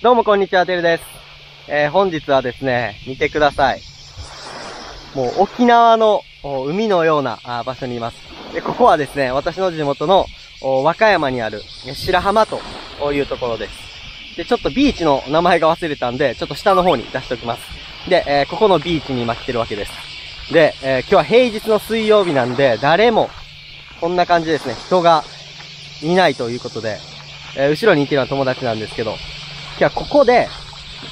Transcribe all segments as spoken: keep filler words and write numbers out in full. どうもこんにちは、てるです。えー、本日はですね、見てください。もう沖縄の海のような場所にいます。で、ここはですね、私の地元の和歌山にある白浜というところです。で、ちょっとビーチの名前が忘れたんで、ちょっと下の方に出しておきます。で、えー、ここのビーチに今来てるわけです。で、えー、今日は平日の水曜日なんで、誰も、こんな感じですね、人がいないということで、えー、後ろにいてるのは友達なんですけど、今日はここで、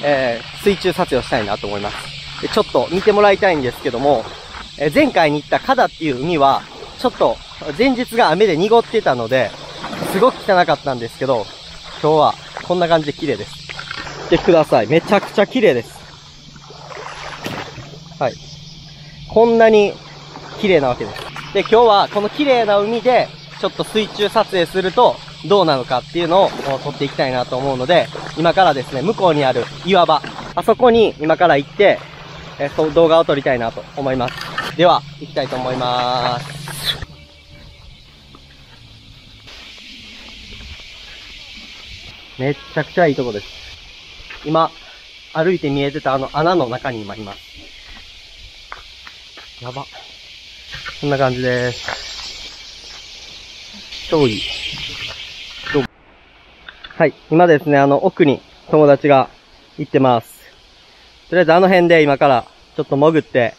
えー、水中撮影をしたいなと思います。で、ちょっと見てもらいたいんですけども、えー、前回に行ったカダっていう海は、ちょっと前日が雨で濁ってたので、すごく汚かったんですけど、今日はこんな感じで綺麗です。見てください。めちゃくちゃ綺麗です。はい。こんなに綺麗なわけです。で、今日はこの綺麗な海で、ちょっと水中撮影すると、どうなのかっていうのを撮っていきたいなと思うので、今からですね、向こうにある岩場、あそこに今から行って、えー、動画を撮りたいなと思います。では、行きたいと思いまーす。めっちゃくちゃいいとこです。今、歩いて見えてたあの穴の中に今います。やば。こんな感じです。超いい。はい。今ですね、あの、奥に友達が行ってます。とりあえずあの辺で今からちょっと潜って、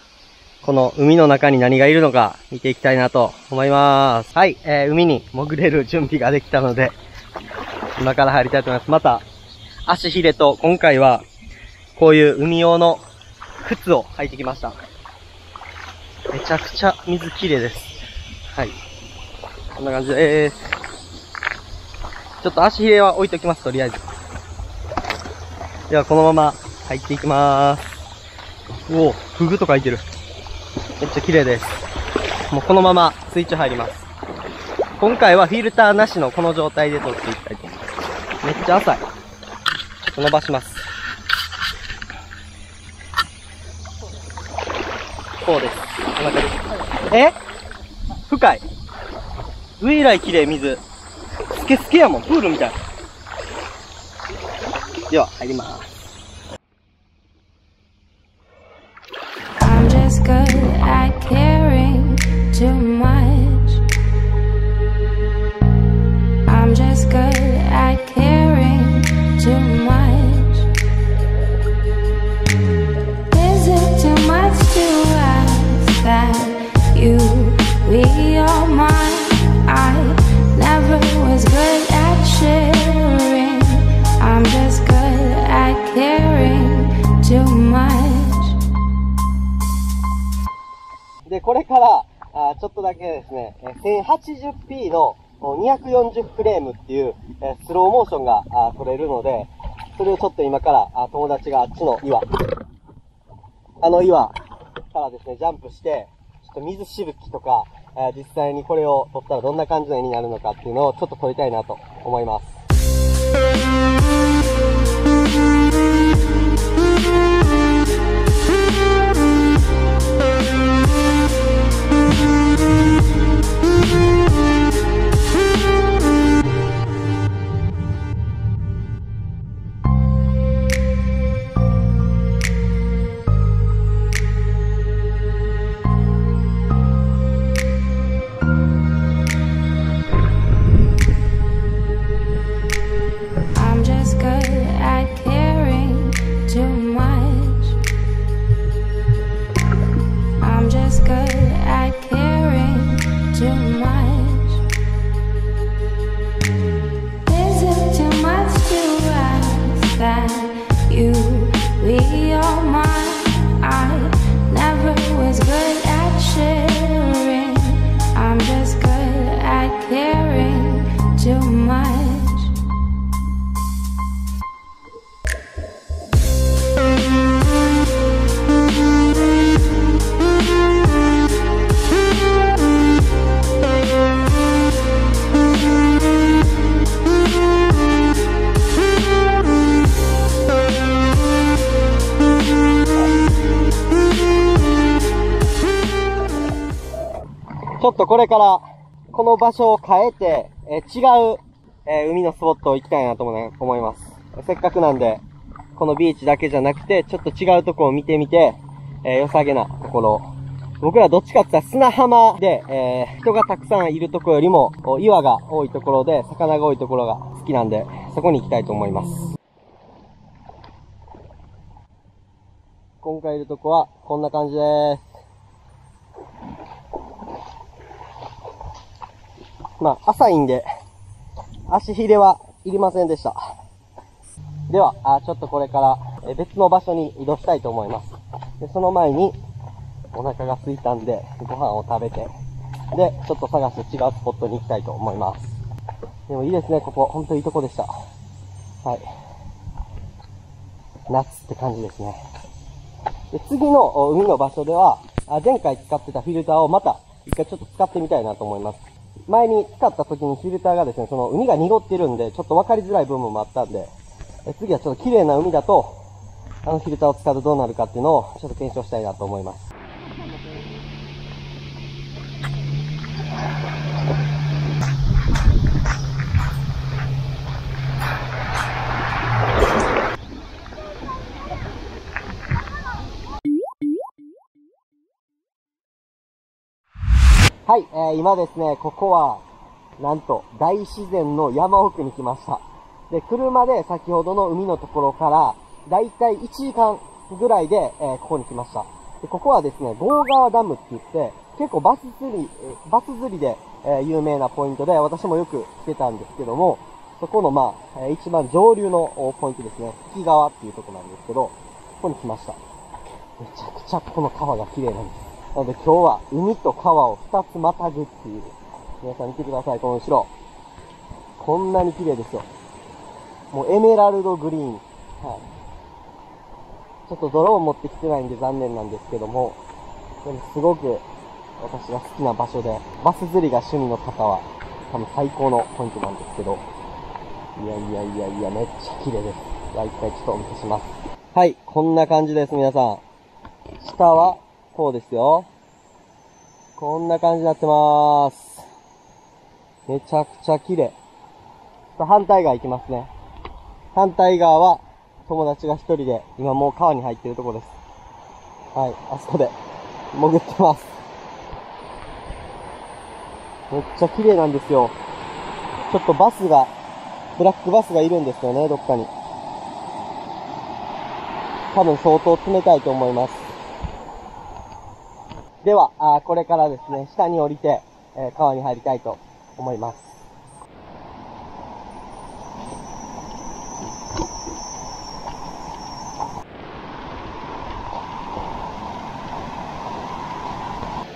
この海の中に何がいるのか見ていきたいなと思います。はい。えー、海に潜れる準備ができたので、今から入りたいと思います。また、足ひれと、今回は、こういう海用の靴を履いてきました。めちゃくちゃ水きれいです。はい。こんな感じです。ちょっと足ひれは置いときます、とりあえず。では、このまま入っていきまーす。おぉ、フグとかいてる。めっちゃ綺麗です。もうこのまま水中入ります。今回はフィルターなしのこの状態で撮っていきたいと思います。めっちゃ浅い。ちょっと伸ばします。こうです。お腹です。え？深い。上以来綺麗、水。スケスケやもん、プールみたい。では、入りまーす。で、これから、あちょっとだけですね、せんはちじゅうピー のにひゃくよんじゅうフレームっていうスローモーションがあ撮れるので、それをちょっと今からあ友達があっちの岩、あの岩からですね、ジャンプして、ちょっと水しぶきとか、実際にこれを撮ったらどんな感じの絵になるのかっていうのをちょっと撮りたいなと思います。ちょっとこれから、この場所を変えて、え違う、えー、海のスポットを行きたいなと思います。せっかくなんで、このビーチだけじゃなくて、ちょっと違うとこを見てみて、えー、良さげなところを。僕らどっちかって言ったら砂浜で、えー、人がたくさんいるところよりも、岩が多いところで、魚が多いところが好きなんで、そこに行きたいと思います。今回いるとこは、こんな感じです。まあ、浅いんで、足ひれはいりませんでした。では、あちょっとこれから別の場所に移動したいと思います。で、その前にお腹が空いたんで、ご飯を食べて、で、ちょっと探して違うスポットに行きたいと思います。でもいいですね、ここ。ほんといいとこでした。はい。夏って感じですね。で、次の海の場所では、前回使ってたフィルターをまた一回ちょっと使ってみたいなと思います。前に使った時にフィルターがですね、その海が濁ってるんで、ちょっと分かりづらい部分もあったんで、え次はちょっと綺麗な海だと、あのフィルターを使うとどうなるかっていうのをちょっと検証したいなと思います。はい、えー、今ですね、ここは、なんと、大自然の山奥に来ました。で、車で先ほどの海のところから、だいたいいちじかんぐらいで、えー、ここに来ました。で、ここはですね、郷川ダムって言って、結構バス釣り、えー、バス釣りで、えー、有名なポイントで、私もよく来てたんですけども、そこの、まあ、えー、一番上流のポイントですね、関川っていうところなんですけど、ここに来ました。めちゃくちゃこの川が綺麗なんです。なので今日は海と川を二つまたぐっていう。皆さん見てください、この後ろ。こんなに綺麗ですよ。もうエメラルドグリーン。はい。ちょっとドローン持ってきてないんで残念なんですけども、でもすごく私が好きな場所で、バス釣りが趣味の方は多分最高のポイントなんですけど、いやいやいやいや、めっちゃ綺麗です。じゃあ一回ちょっとお見せします。はい、こんな感じです、皆さん。下は、こうですよ。こんな感じになってまーす。めちゃくちゃ綺麗。反対側行きますね。反対側は友達が一人で、今もう川に入ってるとこです。はい、あそこで潜ってます。めっちゃ綺麗なんですよ。ちょっとバスが、ブラックバスがいるんですよね、どっかに。多分相当冷たいと思います。では、あこれからですね、下に降りて、えー、川に入りたいと思います。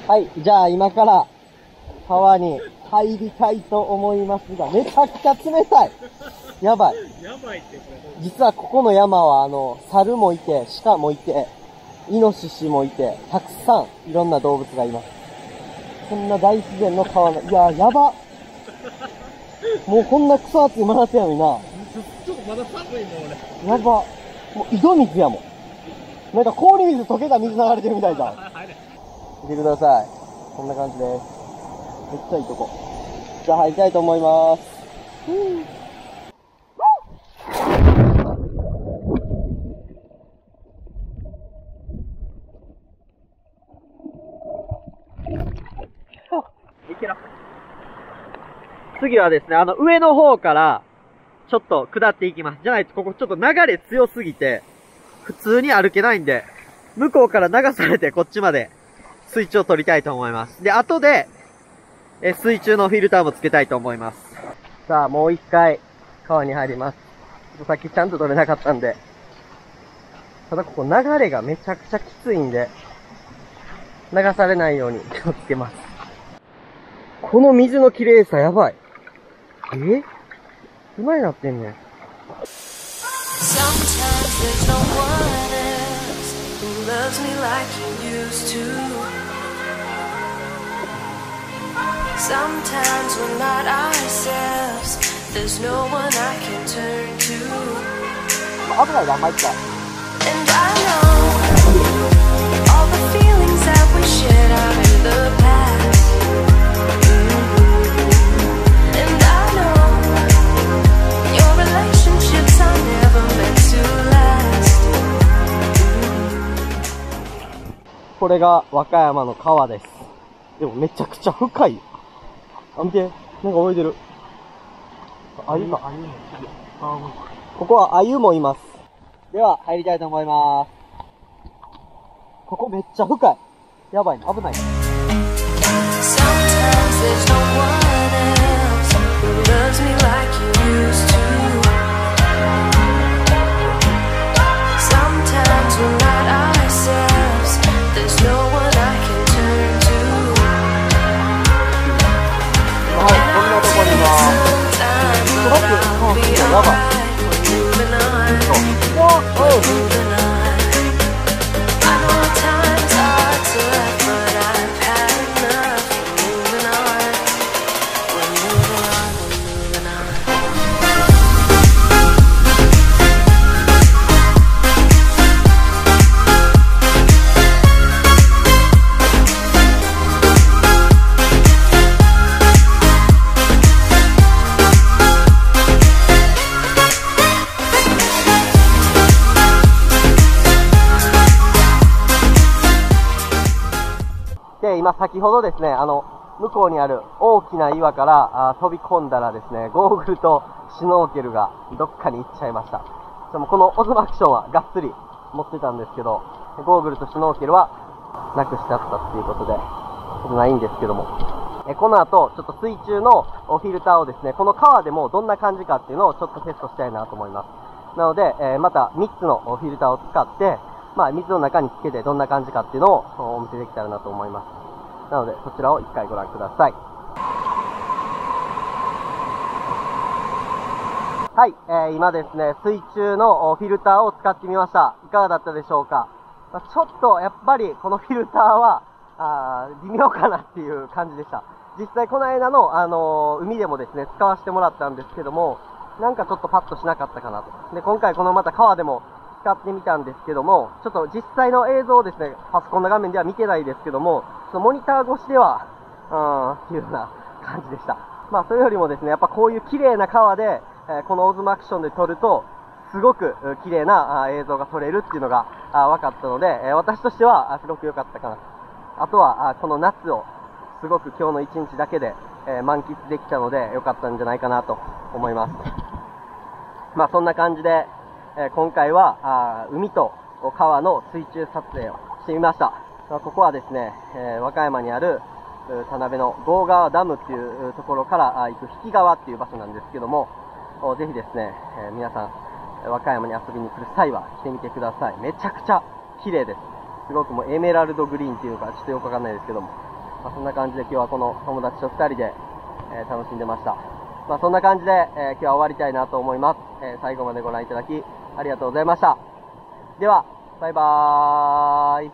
はい、じゃあ今から川に入りたいと思いますが、めちゃくちゃ冷たい。やばい。やばいってこれ。実はここの山は、あの、猿もいて、鹿もいて、イノシシもいて、たくさんいろんな動物がいます。こんな大自然の川の、いやー、やば。もうこんなクソ暑い真夏やのにな。ちょっとまだ寒いもん俺。やば。もう井戸水やもん。なんか氷水溶けた水流れてるみたいだ。見てください。こんな感じです。めっちゃいいとこ。じゃあ入りたいと思います。うん次はですね、あの上の方からちょっと下っていきます。じゃないとここちょっと流れ強すぎて普通に歩けないんで、向こうから流されてこっちまで水中を取りたいと思います。で、後でえ水中のフィルターもつけたいと思います。さあ、もう一回川に入ります。さっきちゃんと取れなかったんで。ただここ流れがめちゃくちゃきついんで、流されないように気をつけます。この水の綺麗さやばい。え？うまいなってんねん。あとは頑張った。Relationships are never これが和歌山の川です。でもめちゃくちゃ深い。あ、見て。なんか泳いでる。あゆか。ここはあゆもいます。では、入りたいと思います。ここめっちゃ深い。やばいね。危ない。で、今先ほどですね、あの、向こうにある大きな岩から飛び込んだらですね、ゴーグルとシュノーケルがどっかに行っちゃいました。でもこのオズマアクションはがっつり持ってたんですけど、ゴーグルとシュノーケルはなくしちゃったっていうことで、ちょっとないんですけども。え、この後、ちょっと水中のフィルターをですね、この川でもどんな感じかっていうのをちょっとテストしたいなと思います。なので、えー、またみっつのフィルターを使って、まあ、水の中につけてどんな感じかっていうのをお見せできたらなと思います。なので、そちらを一回ご覧ください。はい、えー、今ですね、水中のフィルターを使ってみました。いかがだったでしょうか。まあ、ちょっと、やっぱり、このフィルターは、あー、微妙かなっていう感じでした。実際、この間の、あのー、海でもですね、使わせてもらったんですけども、なんかちょっとパッとしなかったかなと。で、今回このまた川でも、使ってみたんですけども、ちょっと実際の映像をですね、パソコンの画面では見てないですけども、そのモニター越しでは、うーん、いうような感じでした。まあ、それよりもですね、やっぱこういう綺麗な川で、えー、このオズマアクションで撮ると、すごく綺麗な映像が撮れるっていうのが分かったので、私としてはすごく良かったかなと。あとは、この夏を、すごく今日の一日だけで満喫できたので、良かったんじゃないかなと思います。まあ、そんな感じで、えー、今回はあ海と川の水中撮影をしてみました。まあ、ここはですね、えー、和歌山にある田辺の郷川ダムっていうところからあ行く引川っていう場所なんですけども、ぜひですね、えー、皆さん和歌山に遊びに来る際は来てみてください。めちゃくちゃ綺麗です。すごくもうエメラルドグリーンっていうかちょっとよくわかんないですけども、まあ、そんな感じで今日はこの友達とふたりで、えー、楽しんでました。まあ、そんな感じで、えー、今日は終わりたいなと思います。えー、最後までご覧いただきありがとうございました。では、バイバーイ。